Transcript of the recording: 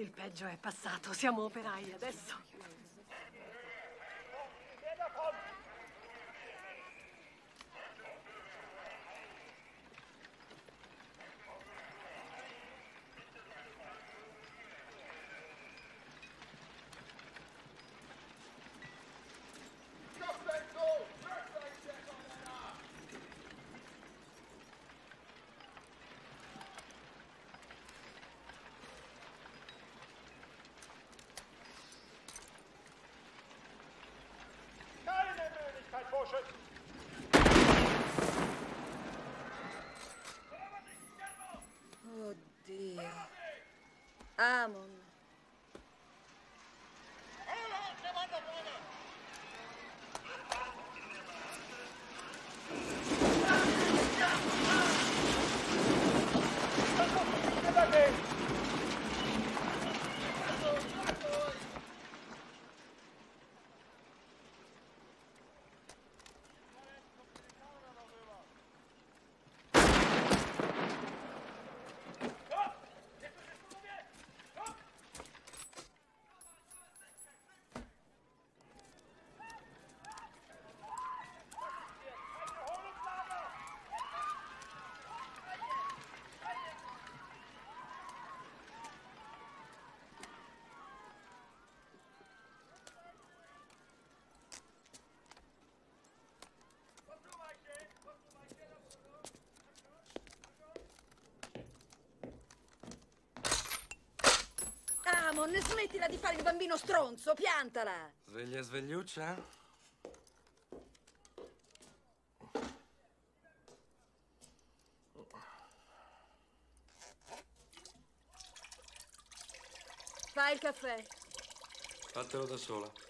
Il peggio è passato, siamo operai adesso. Oddio. Amon. Amon, smettila di fare il bambino stronzo, piantala! Sveglia svegliuccia? Fai il caffè. Fatelo da sola.